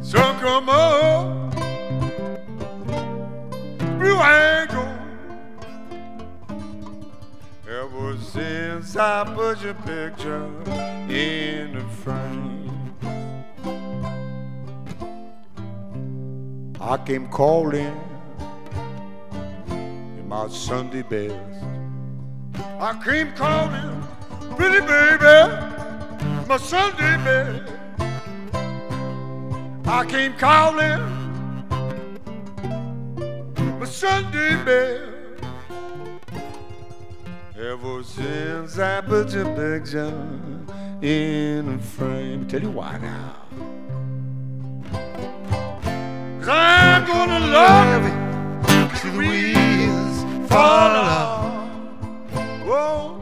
So come on, Blue Angle. Ever since I put your picture in the frame, I came calling in my Sunday best. I came calling, pretty baby, my Sunday best. I came calling my Sunday bell. Ever since I put your picture in a frame. Tell you why now. 'Cause I'm gonna love you till the wheels fall off. Whoa,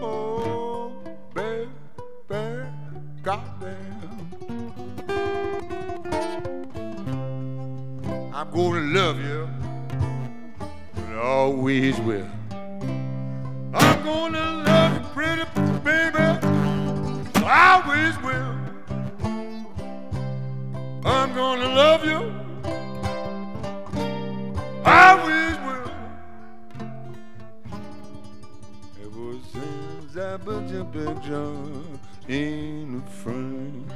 oh, baby, goddamn. I'm gonna love you and always will. I'm gonna love you, pretty baby, I always will. I'm gonna love you, I always will. Ever since I put your picture in the frame.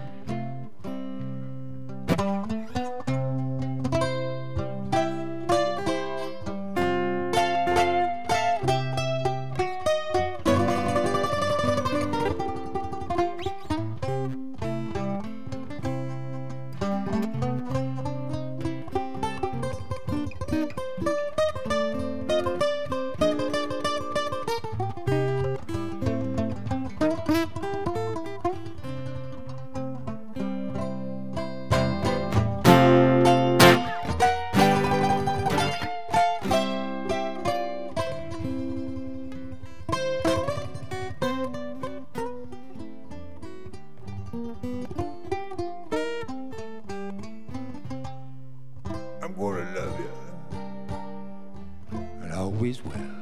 I'm gonna love you, and I always will.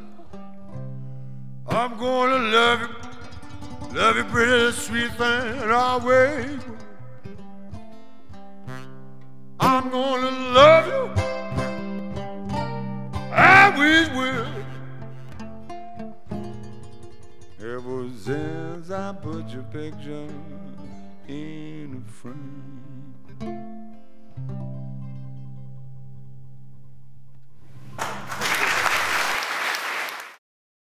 I'm gonna love you, pretty sweet thing, and I always will. I'm gonna love you, I always will. Ever since I put your picture in a frame.